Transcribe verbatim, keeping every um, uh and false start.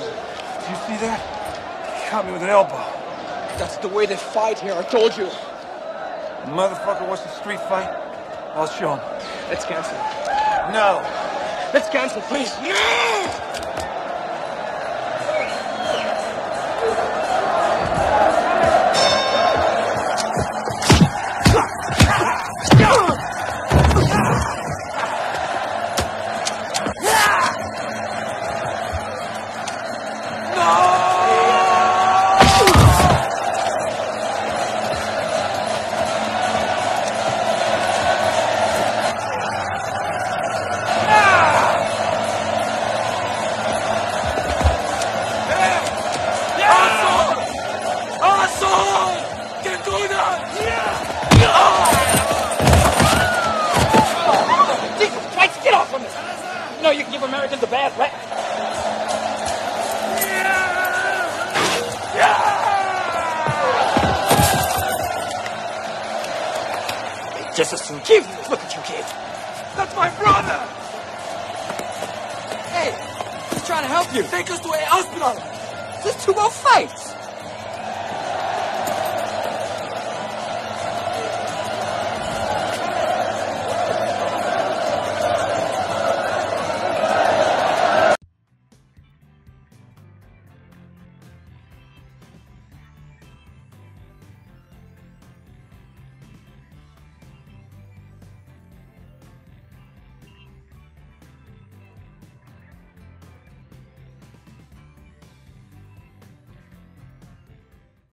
Do you see that? He caught me with an elbow. That's the way they fight here, I told you. The motherfucker wants a street fight? I'll show him. Let's cancel. No. Let's cancel, please. No! Americans a bad rap. They just as soon give you. Look at you, kid. That's my brother. Hey, he's trying to help you. Take us to a hospital. Just two more fights.